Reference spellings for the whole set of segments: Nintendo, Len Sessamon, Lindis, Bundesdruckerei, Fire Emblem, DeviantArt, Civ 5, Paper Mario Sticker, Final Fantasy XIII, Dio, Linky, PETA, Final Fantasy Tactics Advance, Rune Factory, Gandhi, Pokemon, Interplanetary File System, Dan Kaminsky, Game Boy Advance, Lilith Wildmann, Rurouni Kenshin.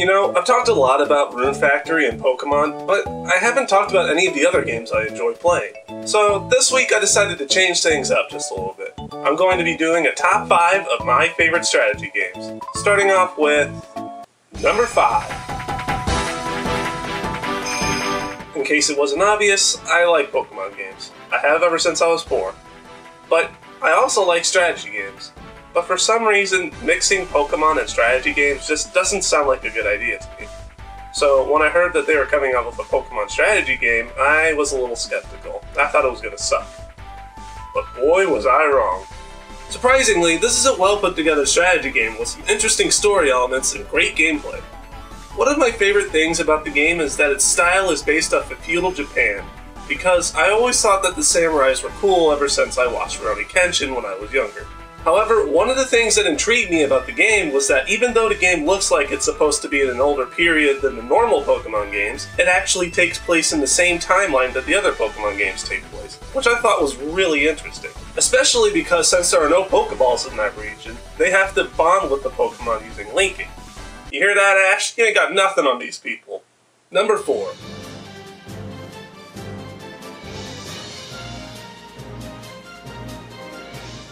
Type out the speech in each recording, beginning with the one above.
You know, I've talked a lot about Rune Factory and Pokemon, but I haven't talked about any of the other games I enjoy playing. So this week I decided to change things up just a little bit. I'm going to be doing a top 5 of my favorite strategy games, starting off with number 5. In case it wasn't obvious, I like Pokemon games. I have ever since I was 4. But I also like strategy games. But for some reason, mixing Pokemon and strategy games just doesn't sound like a good idea to me. So when I heard that they were coming out with a Pokemon strategy game, I was a little skeptical. I thought it was gonna suck. But boy was I wrong. Surprisingly, this is a well put together strategy game with some interesting story elements and great gameplay. One of my favorite things about the game is that its style is based off of feudal Japan, because I always thought that the samurais were cool ever since I watched Rurouni Kenshin when I was younger. However, one of the things that intrigued me about the game was that even though the game looks like it's supposed to be in an older period than the normal Pokemon games, it actually takes place in the same timeline that the other Pokemon games take place, which I thought was really interesting. Especially because since there are no Pokeballs in that region, they have to bond with the Pokemon using Linky. You hear that, Ash? You ain't got nothing on these people. Number 4.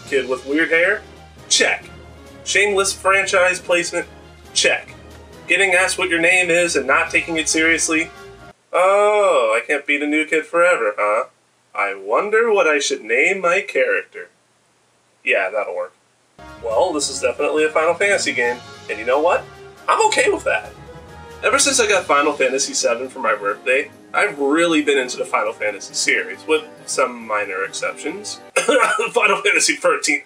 Kid with weird hair? Check. Shameless franchise placement? Check. Getting asked what your name is and not taking it seriously? Oh, I can't be the new kid forever, huh? I wonder what I should name my character. Yeah, that'll work. Well, this is definitely a Final Fantasy game, and you know what? I'm okay with that. Ever since I got Final Fantasy VII for my birthday, I've really been into the Final Fantasy series, with some minor exceptions. Final Fantasy XIII.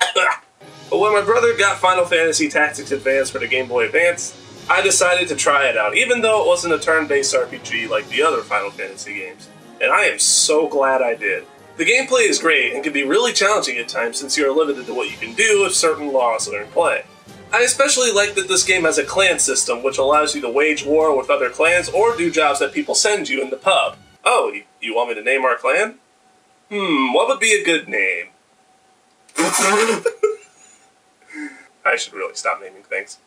But when my brother got Final Fantasy Tactics Advance for the Game Boy Advance, I decided to try it out, even though it wasn't a turn-based RPG like the other Final Fantasy games. And I am so glad I did. The gameplay is great and can be really challenging at times since you are limited to what you can do if certain laws are in play. I especially like that this game has a clan system, which allows you to wage war with other clans or do jobs that people send you in the pub. Oh, you want me to name our clan? What would be a good name? I should really stop naming things.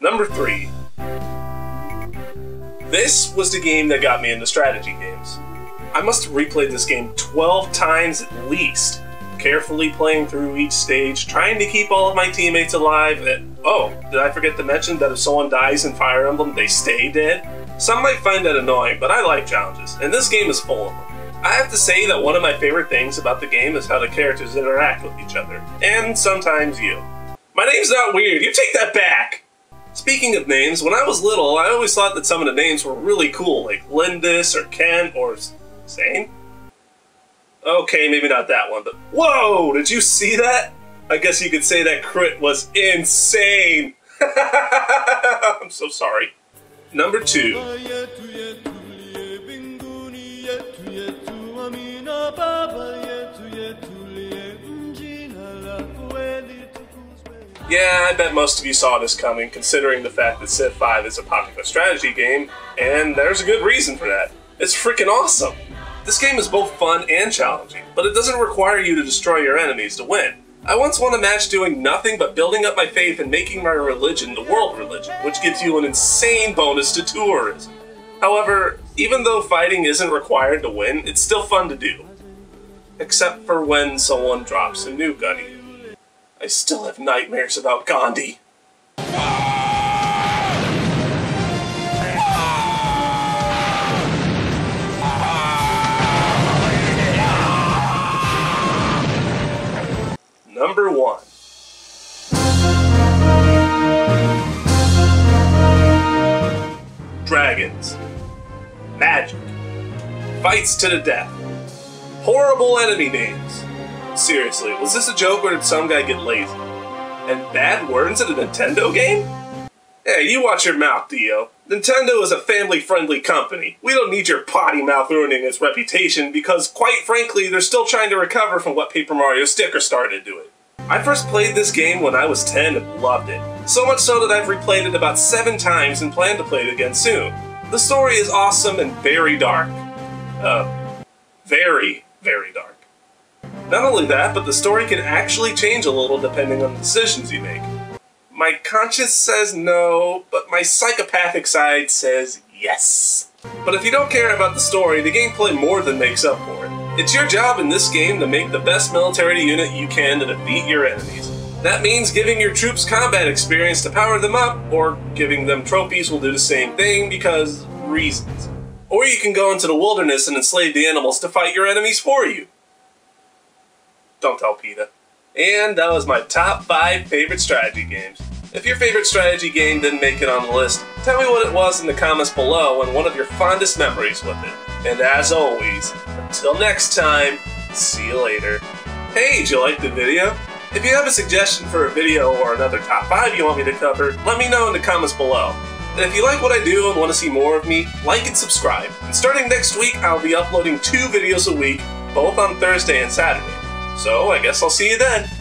Number 3. This was the game that got me into strategy games. I must have replayed this game 12 times at least, carefully playing through each stage, trying to keep all of my teammates alive, and oh, did I forget to mention that if someone dies in Fire Emblem, they stay dead? Some might find that annoying, but I like challenges, and this game is full of them. I have to say that one of my favorite things about the game is how the characters interact with each other, and sometimes you. My name's not weird, you take that back! Speaking of names, when I was little, I always thought that some of the names were really cool, like Lindis, or Ken, or Zane? Okay, maybe not that one, but whoa, did you see that? I guess you could say that crit was insane. I'm so sorry. Number 2. Yeah, I bet most of you saw this coming, considering the fact that Civ 5 is a popular strategy game, and there's a good reason for that. It's freaking awesome. This game is both fun and challenging, but it doesn't require you to destroy your enemies to win. I once won a match doing nothing but building up my faith and making my religion the world religion, which gives you an insane bonus to tourism. However, even though fighting isn't required to win, it's still fun to do. Except for when someone drops a nuke on you. I still have nightmares about Gandhi. Number 1. Dragons. Magic. Fights to the death. Horrible enemy names. Seriously, was this a joke or did some guy get lazy? And bad words in a Nintendo game? Hey, you watch your mouth, Dio. Nintendo is a family-friendly company. We don't need your potty mouth ruining its reputation because, quite frankly, they're still trying to recover from what Paper Mario Sticker started doing. I first played this game when I was 10 and loved it. So much so that I've replayed it about 7 times and plan to play it again soon. The story is awesome and very dark. Very, very dark. Not only that, but the story can actually change a little depending on the decisions you make. My conscience says no, but my psychopathic side says yes. But if you don't care about the story, the gameplay more than makes up for it. It's your job in this game to make the best military unit you can to defeat your enemies. That means giving your troops combat experience to power them up, or giving them trophies will do the same thing because reasons. Or you can go into the wilderness and enslave the animals to fight your enemies for you. Don't tell PETA. And that was my top 5 favorite strategy games. If your favorite strategy game didn't make it on the list, tell me what it was in the comments below and one of your fondest memories with it. And as always, until next time, see you later. Hey, did you like the video? If you have a suggestion for a video or another top 5 you want me to cover, let me know in the comments below. And if you like what I do and want to see more of me, like and subscribe. And starting next week, I'll be uploading 2 videos a week, both on Thursday and Saturday. So I guess I'll see you then.